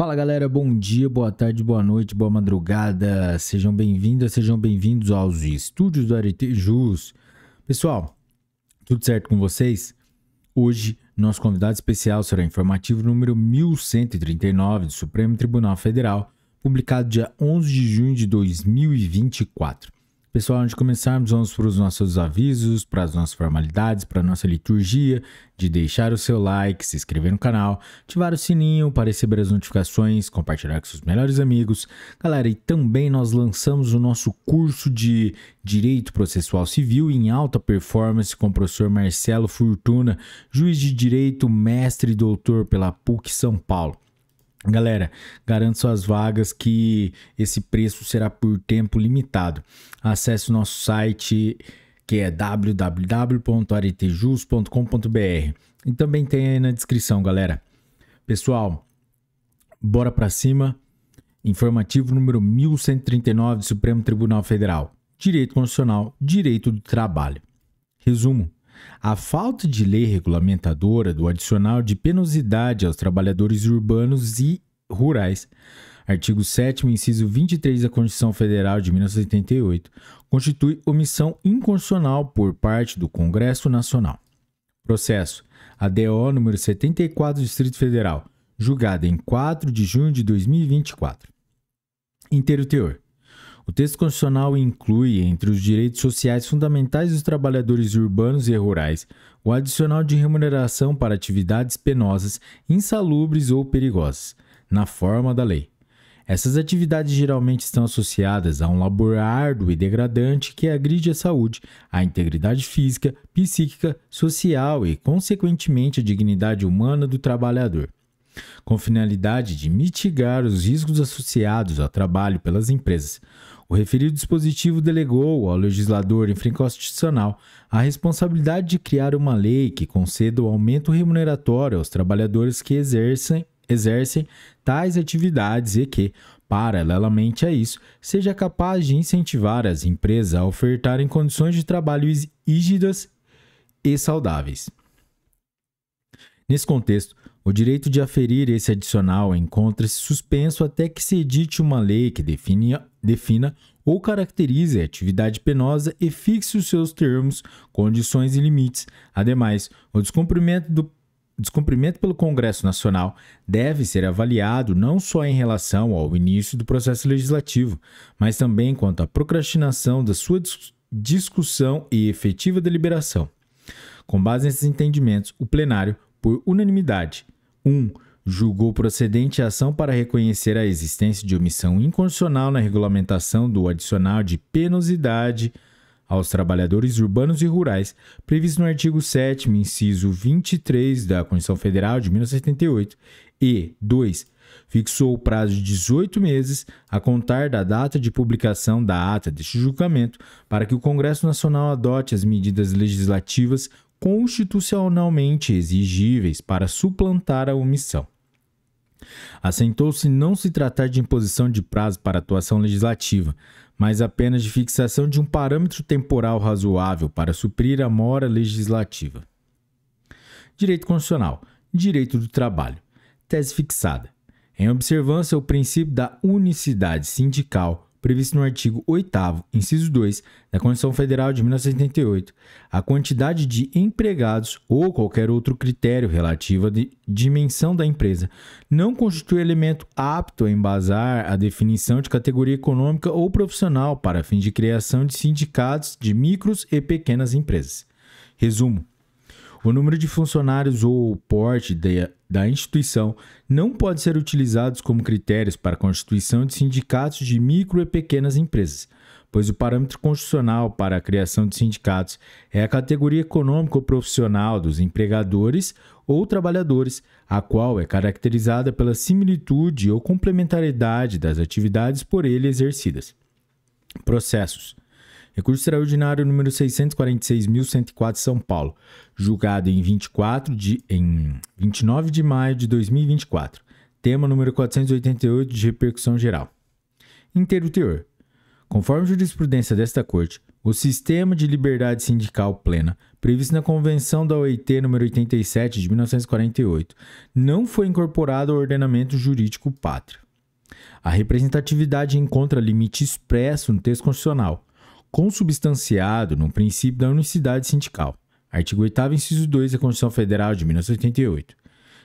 Fala galera, bom dia, boa tarde, boa noite, boa madrugada, sejam bem-vindas, sejam bem-vindos aos estúdios do Arete Jus. Pessoal, tudo certo com vocês? Hoje, nosso convidado especial será o informativo número 1139 do Supremo Tribunal Federal, publicado dia 11 de junho de 2024. Pessoal, antes de começarmos, vamos para os nossos avisos, para as nossas formalidades, para a nossa liturgia de deixar o seu like, se inscrever no canal, ativar o sininho para receber as notificações, compartilhar com seus melhores amigos. Galera, e também nós lançamos o nosso curso de Direito Processual Civil em alta performance com o professor Marcelo Fortuna, juiz de direito, mestre e doutor pela PUC São Paulo. Galera, garanto suas vagas que esse preço será por tempo limitado. Acesse o nosso site que é www.aretejus.com.br e também tem aí na descrição, galera. Pessoal, bora pra cima. Informativo número 1139 do Supremo Tribunal Federal. Direito Constitucional, Direito do Trabalho. Resumo. A falta de lei regulamentadora do adicional de penosidade aos trabalhadores urbanos e rurais, artigo 7º, inciso 23 da Constituição Federal de 1988, constitui omissão inconstitucional por parte do Congresso Nacional. Processo ADO número 74 do Distrito Federal, julgado em 4 de junho de 2024. Inteiro teor. O texto constitucional inclui, entre os direitos sociais fundamentais dos trabalhadores urbanos e rurais, o adicional de remuneração para atividades penosas, insalubres ou perigosas, na forma da lei. Essas atividades geralmente estão associadas a um labor árduo e degradante que agride a saúde, a integridade física, psíquica, social e, consequentemente, a dignidade humana do trabalhador, com finalidade de mitigar os riscos associados ao trabalho pelas empresas. O referido dispositivo delegou ao legislador, em frente constitucional, a responsabilidade de criar uma lei que conceda o aumento remuneratório aos trabalhadores que exercem tais atividades e que, paralelamente a isso, seja capaz de incentivar as empresas a ofertarem condições de trabalho rígidas e saudáveis. Nesse contexto, o direito de aferir esse adicional encontra-se suspenso até que se edite uma lei que defina ou caracterize a atividade penosa e fixe os seus termos, condições e limites. Ademais, o descumprimento pelo Congresso Nacional deve ser avaliado não só em relação ao início do processo legislativo, mas também quanto à procrastinação da sua discussão e efetiva deliberação. Com base nesses entendimentos, o plenário, por unanimidade, 1. Julgou procedente a ação para reconhecer a existência de omissão inconstitucional na regulamentação do adicional de penosidade aos trabalhadores urbanos e rurais, previsto no artigo 7º, inciso 23 da Constituição Federal de 1988, e 2. Fixou o prazo de 18 meses a contar da data de publicação da ata deste julgamento para que o Congresso Nacional adote as medidas legislativas constitucionalmente exigíveis para suplantar a omissão. Assentou-se não se tratar de imposição de prazo para atuação legislativa, mas apenas de fixação de um parâmetro temporal razoável para suprir a mora legislativa. Direito Constitucional, Direito do Trabalho. Tese fixada. Em observância ao princípio da unicidade sindical, previsto no artigo 8º, inciso 2, da Constituição Federal de 1988, a quantidade de empregados ou qualquer outro critério relativo à dimensão da empresa não constitui elemento apto a embasar a definição de categoria econômica ou profissional para fim de criação de sindicatos de micros e pequenas empresas. Resumo. O número de funcionários ou o porte da instituição não pode ser utilizados como critérios para a constituição de sindicatos de micro e pequenas empresas, pois o parâmetro constitucional para a criação de sindicatos é a categoria econômica ou profissional dos empregadores ou trabalhadores, a qual é caracterizada pela similitude ou complementariedade das atividades por ele exercidas. Processos. Recurso extraordinário número 646.104, São Paulo, julgado em 29 de maio de 2024. Tema número 488 de repercussão geral. Inteiro teor. Conforme jurisprudência desta Corte, o O sistema de liberdade sindical plena, previsto na Convenção da OIT nº 87 de 1948, não foi incorporado ao ordenamento jurídico pátrio. A representatividade encontra limite expresso no texto constitucional, consubstanciado no princípio da unicidade sindical, artigo 8º, inciso 2 da Constituição Federal de 1988,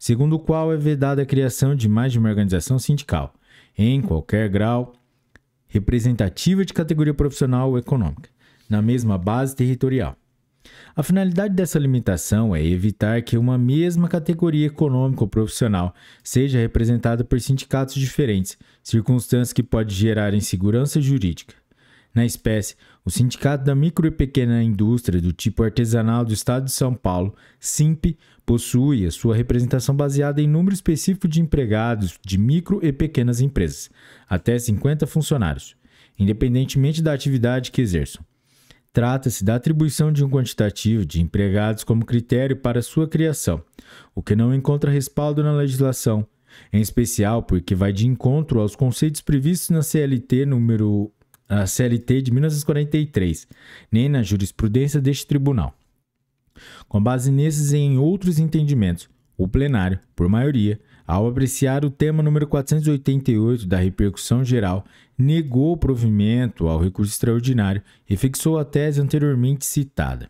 segundo o qual é vedada a criação de mais de uma organização sindical, em qualquer grau, representativa de categoria profissional ou econômica, na mesma base territorial. A finalidade dessa limitação é evitar que uma mesma categoria econômica ou profissional seja representada por sindicatos diferentes, circunstância que pode gerar insegurança jurídica. Na espécie, o Sindicato da Micro e Pequena Indústria do Tipo Artesanal do Estado de São Paulo, SIMP, possui a sua representação baseada em número específico de empregados de micro e pequenas empresas, até 50 funcionários, independentemente da atividade que exerçam. Trata-se da atribuição de um quantitativo de empregados como critério para sua criação, o que não encontra respaldo na legislação, em especial porque vai de encontro aos conceitos previstos na CLT de 1943, nem na jurisprudência deste tribunal. Com base nesses e em outros entendimentos, o plenário, por maioria, ao apreciar o tema número 488 da repercussão geral, negou o provimento ao recurso extraordinário e fixou a tese anteriormente citada.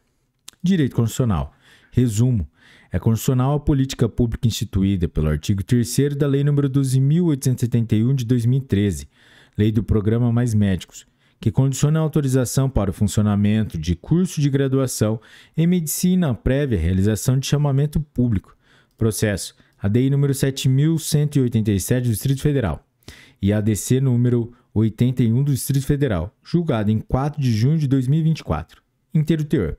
Direito constitucional. Resumo. É constitucional a política pública instituída pelo artigo 3º da Lei nº 12.871 de 2013, Lei do Programa Mais Médicos, que condiciona a autorização para o funcionamento de curso de graduação em medicina prévia à realização de chamamento público, processo ADI número 7.187 do Distrito Federal e ADC número 81 do Distrito Federal, julgado em 4 de junho de 2024. Inteiro teor.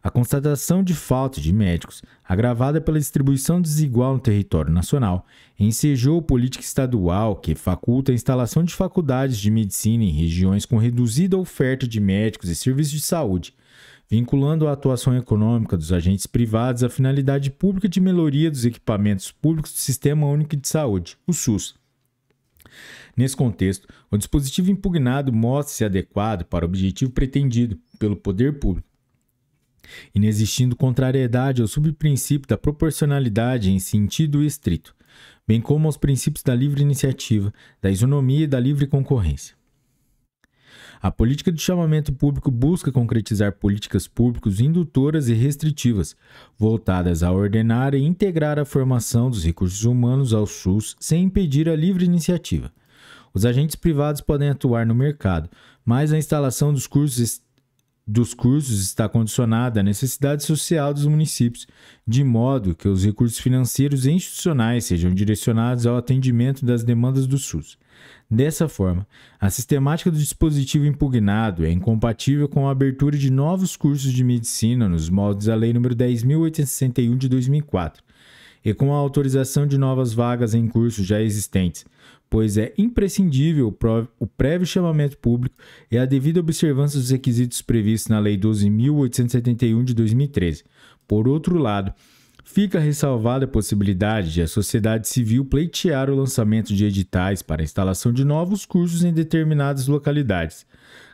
A constatação de falta de médicos, agravada pela distribuição desigual no território nacional, ensejou política estadual que faculta a instalação de faculdades de medicina em regiões com reduzida oferta de médicos e serviços de saúde, vinculando a atuação econômica dos agentes privados à finalidade pública de melhoria dos equipamentos públicos do Sistema Único de Saúde, o SUS. Nesse contexto, o dispositivo impugnado mostra-se adequado para o objetivo pretendido pelo poder público, inexistindo contrariedade ao subprincípio da proporcionalidade em sentido estrito, bem como aos princípios da livre iniciativa, da isonomia e da livre concorrência. A política do chamamento público busca concretizar políticas públicas indutoras e restritivas, voltadas a ordenar e integrar a formação dos recursos humanos ao SUS sem impedir a livre iniciativa. Os agentes privados podem atuar no mercado, mas a instalação dos cursos está condicionada à necessidade social dos municípios, de modo que os recursos financeiros e institucionais sejam direcionados ao atendimento das demandas do SUS. Dessa forma, a sistemática do dispositivo impugnado é incompatível com a abertura de novos cursos de medicina nos moldes da Lei nº 10.861 de 2004 e com a autorização de novas vagas em cursos já existentes, pois é imprescindível o prévio chamamento público e a devida observância dos requisitos previstos na Lei 12.871 de 2013. Por outro lado, fica ressalvada a possibilidade de a sociedade civil pleitear o lançamento de editais para a instalação de novos cursos em determinadas localidades,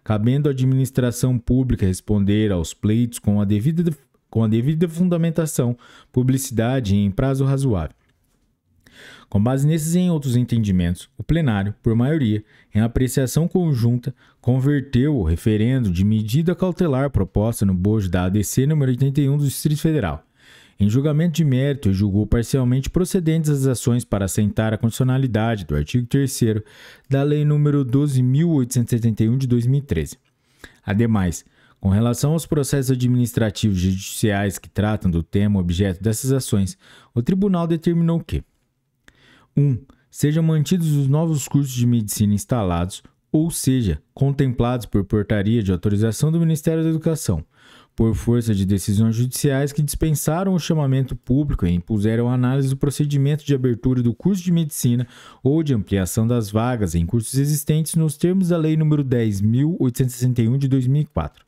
cabendo à administração pública responder aos pleitos com a devida fundamentação, publicidade e em prazo razoável. Com base nesses e em outros entendimentos, o plenário, por maioria, em apreciação conjunta, converteu o referendo de medida cautelar proposta no bojo da ADC número 81 do Distrito Federal, em julgamento de mérito, julgou parcialmente procedentes as ações para assentar a constitucionalidade do artigo 3º da Lei número 12.871 de 2013. Ademais, com relação aos processos administrativos e judiciais que tratam do tema objeto dessas ações, o tribunal determinou que 1. Sejam mantidos os novos cursos de medicina instalados, ou seja, contemplados por portaria de autorização do Ministério da Educação, por força de decisões judiciais que dispensaram o chamamento público e impuseram análise do procedimento de abertura do curso de medicina ou de ampliação das vagas em cursos existentes nos termos da Lei nº 10.861 de 2004.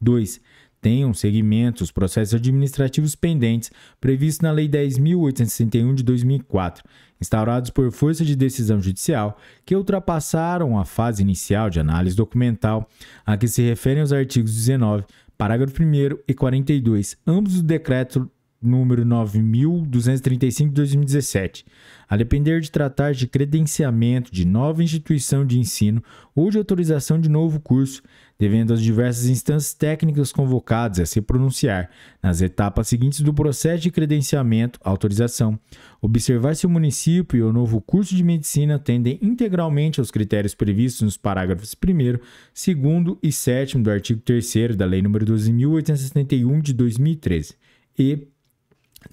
2. tenham seguimento os processos administrativos pendentes previstos na Lei 10.861 de 2004, instaurados por força de decisão judicial, que ultrapassaram a fase inicial de análise documental a que se referem os artigos 19, parágrafo 1º e 42, ambos do decreto número 9.235 de 2017, a depender de tratar de credenciamento de nova instituição de ensino ou de autorização de novo curso, devendo as diversas instâncias técnicas convocadas a se pronunciar nas etapas seguintes do processo de credenciamento, autorização, observar se o município e o novo curso de medicina atendem integralmente aos critérios previstos nos parágrafos 1º, 2º e 7º do artigo 3º da Lei nº 12.871 de 2013 e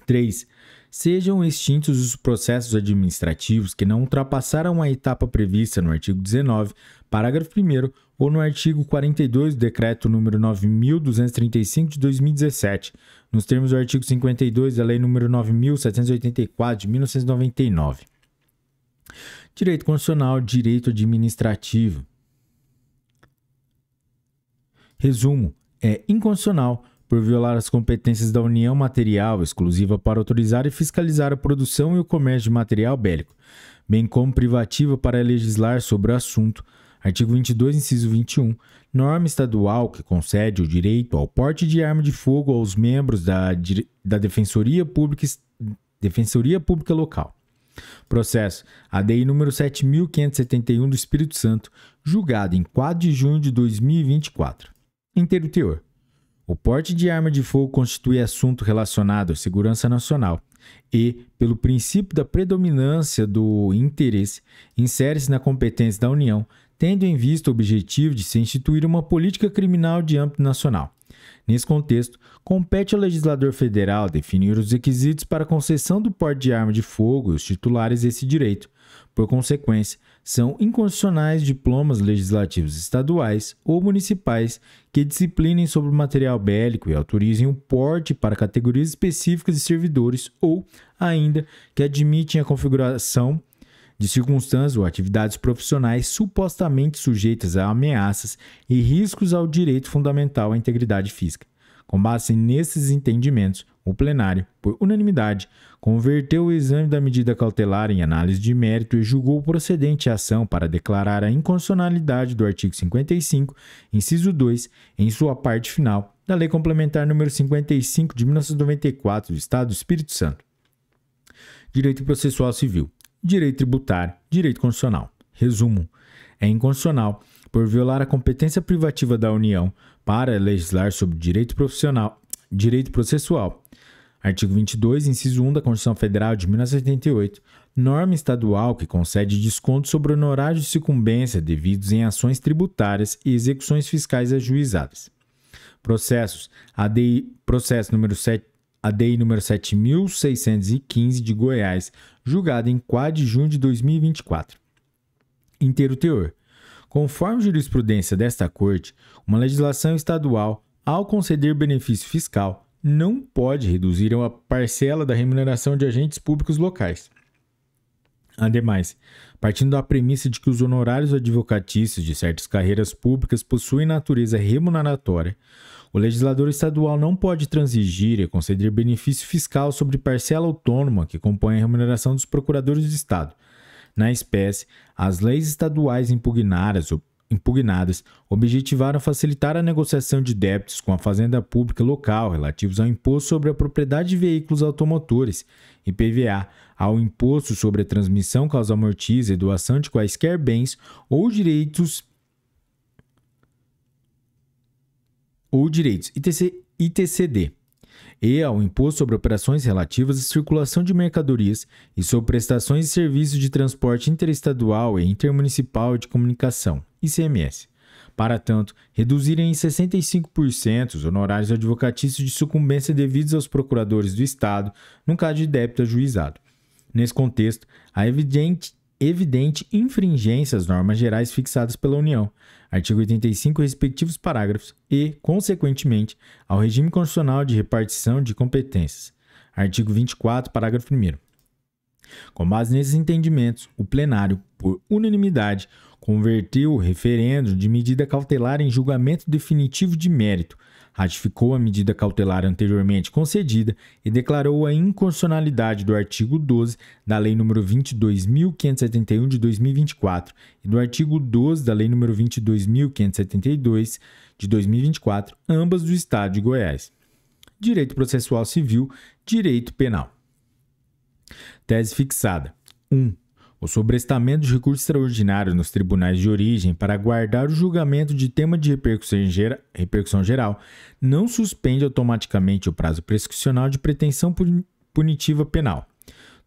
3. Sejam extintos os processos administrativos que não ultrapassaram a etapa prevista no artigo 19, parágrafo 1º, ou no artigo 42 do Decreto nº 9.235 de 2017, nos termos do artigo 52 da Lei nº 9.784 de 1999. Direito constitucional, direito administrativo. Resumo: é inconstitucional, por violar as competências da União material exclusiva para autorizar e fiscalizar a produção e o comércio de material bélico, bem como privativa para legislar sobre o assunto, artigo 22, inciso 21, norma estadual que concede o direito ao porte de arma de fogo aos membros da Defensoria Pública Local. Processo ADI número 7.571 do Espírito Santo, julgado em 4 de junho de 2024. Interteor. O porte de arma de fogo constitui assunto relacionado à segurança nacional e, pelo princípio da predominância do interesse, insere-se na competência da União, tendo em vista o objetivo de se instituir uma política criminal de âmbito nacional. Nesse contexto, compete ao legislador federal definir os requisitos para a concessão do porte de arma de fogo e os titulares desse direito. Por consequência, são inconstitucionais diplomas legislativos estaduais ou municipais que disciplinem sobre o material bélico e autorizem o porte para categorias específicas de servidores ou, ainda, que admitem a configuração de circunstâncias ou atividades profissionais supostamente sujeitas a ameaças e riscos ao direito fundamental à integridade física. Com base nesses entendimentos, o plenário, por unanimidade, converteu o exame da medida cautelar em análise de mérito e julgou procedente a ação para declarar a inconstitucionalidade do artigo 55, inciso 2, em sua parte final, da Lei Complementar nº 55 de 1994 do Estado do Espírito Santo. Direito Processual Civil, Direito Tributário, Direito Constitucional. Resumo: é inconstitucional, por violar a competência privativa da União para legislar sobre direito processual, artigo 22, inciso 1 da Constituição Federal de 1988, norma estadual que concede desconto sobre honorários de sucumbência devidos em ações tributárias e execuções fiscais ajuizadas. Processos Processo número 7, ADI número 7.615 de Goiás, julgado em 4 de junho de 2024. Inteiro teor. Conforme jurisprudência desta Corte, uma legislação estadual, ao conceder benefício fiscal, não pode reduzir a parcela da remuneração de agentes públicos locais. Ademais, partindo da premissa de que os honorários advocatícios de certas carreiras públicas possuem natureza remuneratória, o legislador estadual não pode transigir e conceder benefício fiscal sobre parcela autônoma que compõe a remuneração dos procuradores de Estado. Na espécie, as leis estaduais impugnadas objetivaram facilitar a negociação de débitos com a fazenda pública local relativos ao imposto sobre a propriedade de veículos automotores, IPVA, ao imposto sobre a transmissão, causa amortiza e doação de quaisquer bens ou direitos, ITCD. E ao imposto sobre operações relativas à circulação de mercadorias e sobre prestações e serviços de transporte interestadual e intermunicipal de comunicação, ICMS. Para tanto, reduzirem em 65% os honorários advocatícios de sucumbência devidos aos procuradores do Estado no caso de débito ajuizado. Nesse contexto, há evidente infringência às normas gerais fixadas pela União, artigo 85, respectivos parágrafos, e, consequentemente, ao regime constitucional de repartição de competências, artigo 24, parágrafo 1º. Com base nesses entendimentos, o plenário, por unanimidade, converteu o referendo de medida cautelar em julgamento definitivo de mérito, ratificou a medida cautelar anteriormente concedida e declarou a inconstitucionalidade do artigo 12 da Lei nº 22.571 de 2024 e do artigo 12 da Lei nº 22.572 de 2024, ambas do Estado de Goiás. Direito processual civil, direito penal. Tese fixada. 1. O sobrestamento de recurso extraordinário nos tribunais de origem para guardar o julgamento de tema de repercussão geral não suspende automaticamente o prazo prescricional de pretensão punitiva penal.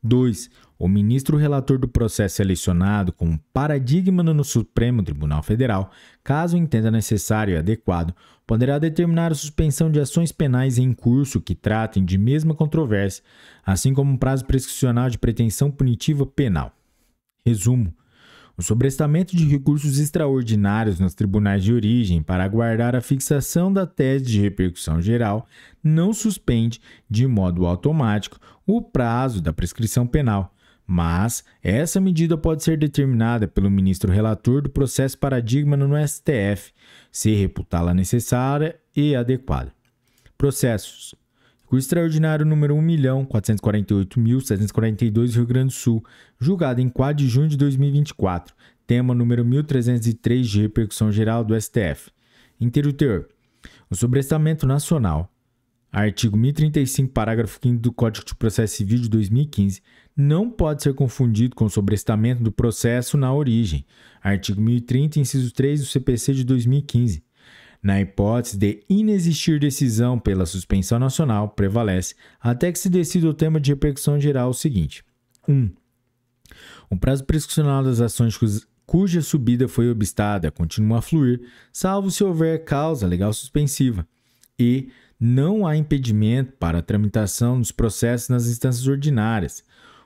2. O ministro relator do processo é selecionado como paradigma no Supremo Tribunal Federal, caso entenda necessário e adequado, poderá determinar a suspensão de ações penais em curso que tratem de mesma controvérsia, assim como um prazo prescricional de pretensão punitiva penal. Resumo. O sobrestamento de recursos extraordinários nos tribunais de origem para aguardar a fixação da tese de repercussão geral não suspende, de modo automático, o prazo da prescrição penal, mas essa medida pode ser determinada pelo ministro relator do processo paradigma no STF, se reputá-la necessária e adequada. Processos. Recurso extraordinário número 1.448.742, Rio Grande do Sul, julgado em 4 de junho de 2024, tema número 1.303 de repercussão geral do STF. Interrutor. O sobrestamento nacional, artigo 1035, parágrafo 5º do Código de Processo Civil de 2015, não pode ser confundido com o sobrestamento do processo na origem, artigo 1030, inciso 3 do CPC de 2015. Na hipótese de inexistir decisão pela suspensão nacional, prevalece, até que se decida o tema de repercussão geral o seguinte. 1. O prazo prescricional das ações cuja subida foi obstada continua a fluir, salvo se houver causa legal suspensiva, e não há impedimento para a tramitação dos processos nas instâncias ordinárias.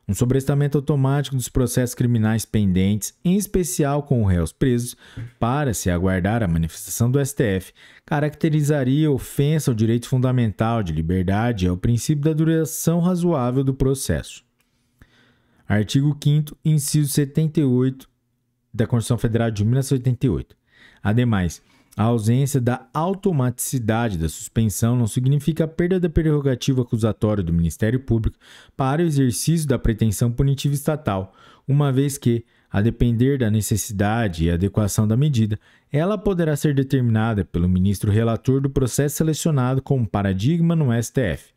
Um sobrestamento automático dos processos criminais pendentes, em especial com réus presos, para se aguardar a manifestação do STF, caracterizaria ofensa ao direito fundamental de liberdade e ao princípio da duração razoável do processo. Artigo 5º, inciso 78 da Constituição Federal de 1988. Ademais, a ausência da automaticidade da suspensão não significa a perda da prerrogativa acusatória do Ministério Público para o exercício da pretensão punitiva estatal, uma vez que, a depender da necessidade e adequação da medida, ela poderá ser determinada pelo ministro relator do processo selecionado como paradigma no STF.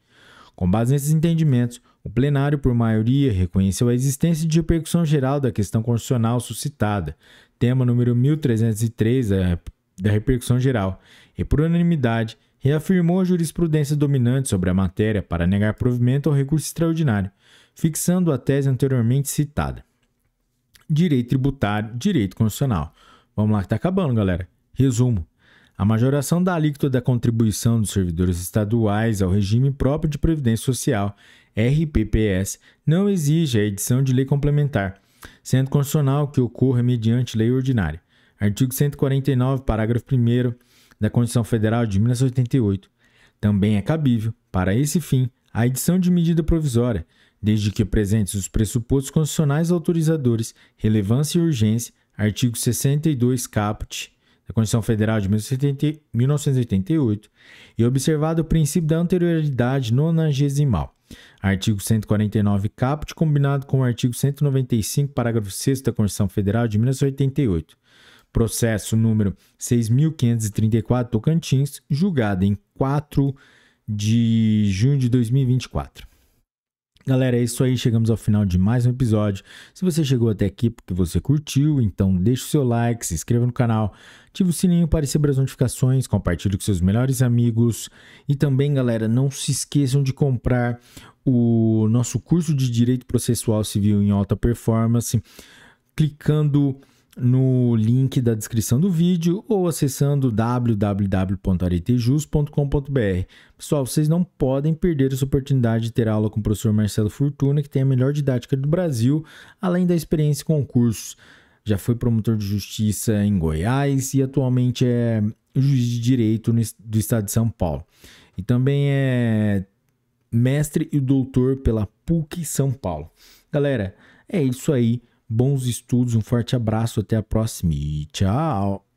Com base nesses entendimentos, o plenário, por maioria, reconheceu a existência de repercussão geral da questão constitucional suscitada, tema número 1303 da repercussão geral, e por unanimidade reafirmou a jurisprudência dominante sobre a matéria para negar provimento ao recurso extraordinário, fixando a tese anteriormente citada. Direito tributário, direito constitucional. Vamos lá que está acabando, galera. Resumo. A majoração da alíquota da contribuição dos servidores estaduais ao regime próprio de previdência social, RPPS, não exige a edição de lei complementar, sendo constitucional que ocorra mediante lei ordinária. Artigo 149, parágrafo 1º da Constituição Federal de 1988. Também é cabível, para esse fim, a edição de medida provisória, desde que presentes os pressupostos constitucionais autorizadores, relevância e urgência, artigo 62, caput, da Constituição Federal de 1988, e observado o princípio da anterioridade nonagesimal, artigo 149, caput, combinado com o artigo 195, parágrafo 6º da Constituição Federal de 1988. Processo número 6.534, Tocantins, julgado em 4 de junho de 2024. Galera, é isso aí. Chegamos ao final de mais um episódio. Se você chegou até aqui porque você curtiu, então deixa o seu like, se inscreva no canal, ativa o sininho para receber as notificações, compartilhe com seus melhores amigos. E também, galera, não se esqueçam de comprar o nosso curso de Direito Processual Civil em Alta Performance, clicando no link da descrição do vídeo ou acessando www.aretejus.com.br. Pessoal, vocês não podem perder essa oportunidade de ter aula com o professor Marcelo Fortuna, que tem a melhor didática do Brasil, além da experiência com cursos. Já foi promotor de justiça em Goiás e atualmente é juiz de direito do estado de São Paulo. E também é mestre e doutor pela PUC São Paulo. Galera, é isso aí. Bons estudos, um forte abraço, até a próxima e tchau!